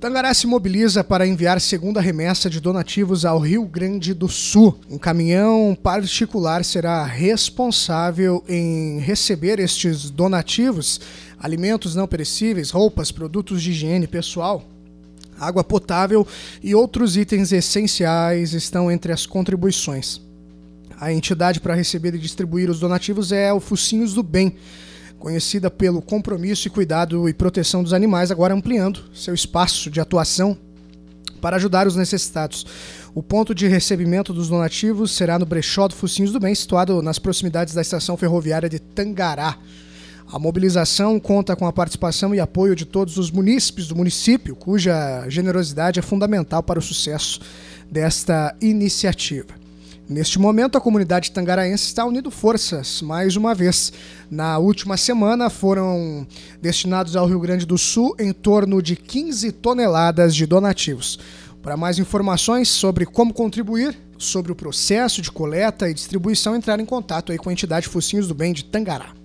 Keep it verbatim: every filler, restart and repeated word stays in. Tangará se mobiliza para enviar segunda remessa de donativos ao Rio Grande do Sul. Um caminhão particular será responsável em receber estes donativos, alimentos não perecíveis, roupas, produtos de higiene pessoal, água potável e outros itens essenciais estão entre as contribuições. A entidade para receber e distribuir os donativos é o Focinhos do Bem, conhecida pelo compromisso e cuidado e proteção dos animais, agora ampliando seu espaço de atuação para ajudar os necessitados. O ponto de recebimento dos donativos será no brechó do Focinhos do Bem, situado nas proximidades da estação ferroviária de Tangará. A mobilização conta com a participação e apoio de todos os munícipes do município, cuja generosidade é fundamental para o sucesso desta iniciativa. Neste momento, a comunidade tangaraense está unindo forças, mais uma vez. Na última semana, foram destinados ao Rio Grande do Sul em torno de quinze toneladas de donativos. Para mais informações sobre como contribuir, sobre o processo de coleta e distribuição, entrar em contato aí com a entidade Focinhos do Bem de Tangará.